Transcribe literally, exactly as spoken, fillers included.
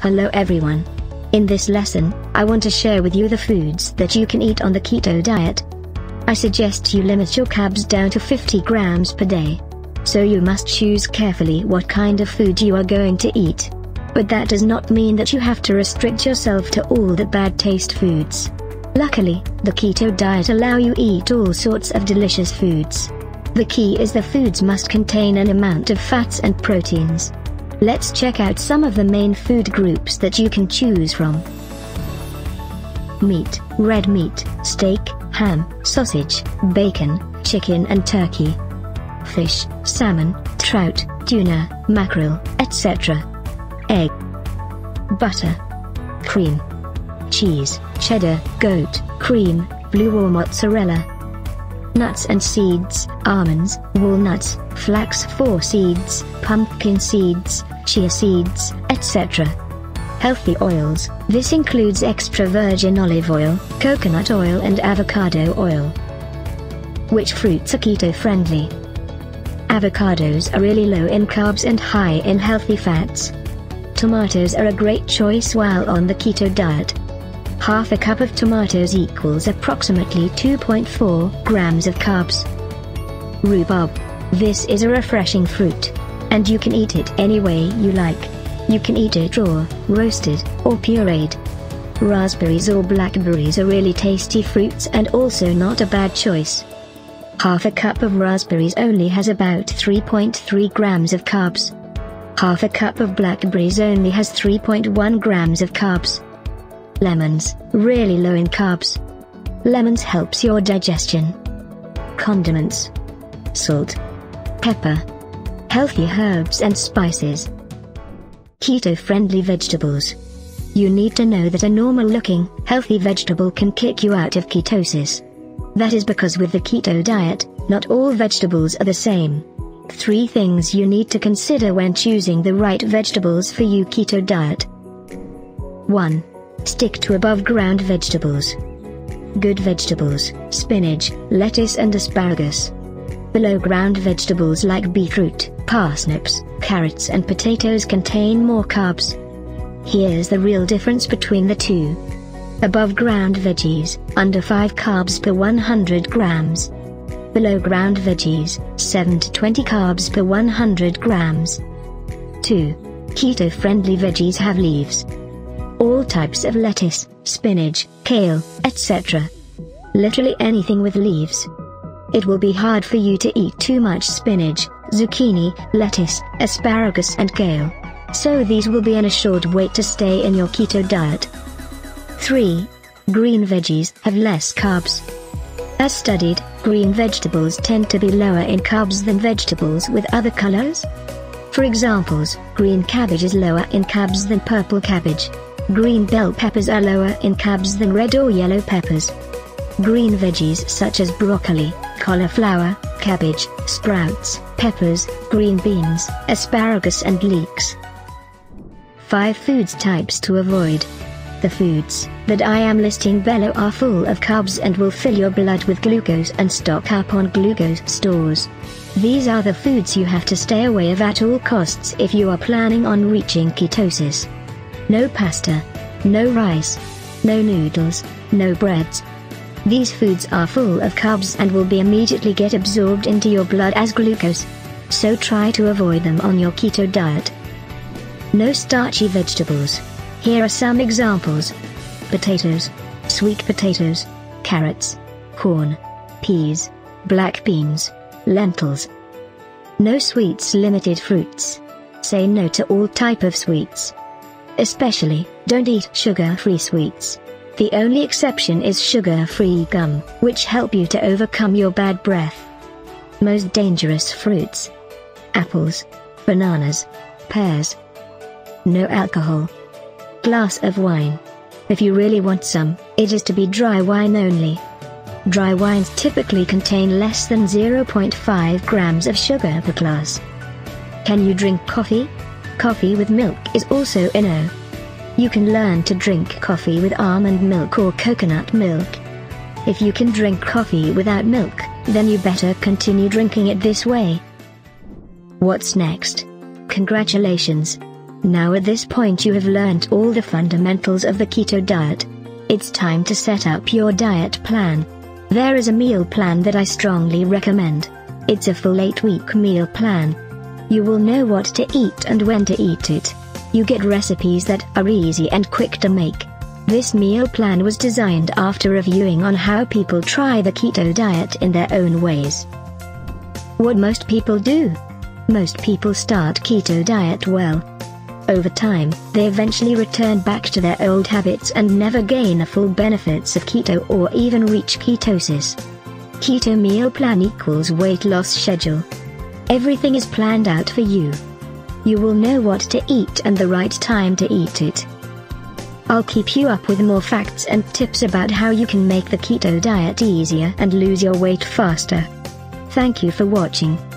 Hello everyone. In this lesson, I want to share with you the foods that you can eat on the keto diet. I suggest you limit your carbs down to fifty grams per day. So you must choose carefully what kind of food you are going to eat. But that does not mean that you have to restrict yourself to all the bad taste foods. Luckily, the keto diet allows you to eat all sorts of delicious foods. The key is the foods must contain an amount of fats and proteins. Let's check out some of the main food groups that you can choose from. Meat, red meat, steak, ham, sausage, bacon, chicken and turkey. Fish, salmon, trout, tuna, mackerel, et cetera. Egg, butter, cream, cheese, cheddar, goat, cream, blue or mozzarella. Nuts and seeds, almonds, walnuts, flax four seeds, pumpkin seeds, chia seeds, et cetera. Healthy oils, this includes extra virgin olive oil, coconut oil and avocado oil. Which fruits are keto friendly? Avocados are really low in carbs and high in healthy fats. Tomatoes are a great choice while on the keto diet. Half a cup of tomatoes equals approximately two point four grams of carbs. Rhubarb. This is a refreshing fruit. And you can eat it any way you like. You can eat it raw, roasted, or pureed. Raspberries or blackberries are really tasty fruits and also not a bad choice. Half a cup of raspberries only has about three point three grams of carbs. Half a cup of blackberries only has three point one grams of carbs. Lemons, really low in carbs. Lemons helps your digestion. Condiments. Salt. Pepper. Healthy herbs and spices. Keto-friendly vegetables. You need to know that a normal-looking, healthy vegetable can kick you out of ketosis. That is because with the keto diet, not all vegetables are the same. Three things you need to consider when choosing the right vegetables for your keto diet. one. Stick to above ground vegetables. Good vegetables, spinach, lettuce and asparagus. Below ground vegetables like beetroot, parsnips, carrots and potatoes contain more carbs. Here's the real difference between the two. Above ground veggies, under five carbs per one hundred grams. Below ground veggies, seven to twenty carbs per one hundred grams. two. Keto-friendly veggies have leaves. All types of lettuce, spinach, kale, et cetera. Literally anything with leaves. It will be hard for you to eat too much spinach, zucchini, lettuce, asparagus and kale. So these will be an assured way to stay in your keto diet. three. Green veggies have less carbs. As studied, green vegetables tend to be lower in carbs than vegetables with other colors. For examples, green cabbage is lower in carbs than purple cabbage. Green bell peppers are lower in carbs than red or yellow peppers. Green veggies such as broccoli, cauliflower, cabbage, sprouts, peppers, green beans, asparagus and leeks. five. Foods types to avoid. The foods that I am listing below are full of carbs and will fill your blood with glucose and stock up on glucose stores. These are the foods you have to stay away of at all costs if you are planning on reaching ketosis. No pasta, no rice, no noodles, no breads. These foods are full of carbs and will be immediately get absorbed into your blood as glucose. So try to avoid them on your keto diet. No starchy vegetables. Here are some examples. Potatoes, sweet potatoes, carrots, corn, peas, black beans, lentils. No sweets, limited fruits. Say no to all type of sweets. Especially, don't eat sugar-free sweets. The only exception is sugar-free gum, which help you to overcome your bad breath. Most dangerous fruits. Apples, bananas, pears. No alcohol. Glass of wine. If you really want some, it is to be dry wine only. Dry wines typically contain less than zero point five grams of sugar per glass. Can you drink coffee? Coffee with milk is also a no. You can learn to drink coffee with almond milk or coconut milk. If you can drink coffee without milk, then you better continue drinking it this way. What's next? Congratulations! Now at this point you have learnt all the fundamentals of the keto diet. It's time to set up your diet plan. There is a meal plan that I strongly recommend. It's a full eight-week meal plan. You will know what to eat and when to eat it. You get recipes that are easy and quick to make. This meal plan was designed after reviewing on how people try the keto diet in their own ways. What most people do? Most people start keto diet well. Over time, they eventually return back to their old habits and never gain the full benefits of keto or even reach ketosis. Keto meal plan equals weight loss schedule. Everything is planned out for you. You will know what to eat and the right time to eat it. I'll keep you up with more facts and tips about how you can make the keto diet easier and lose your weight faster. Thank you for watching.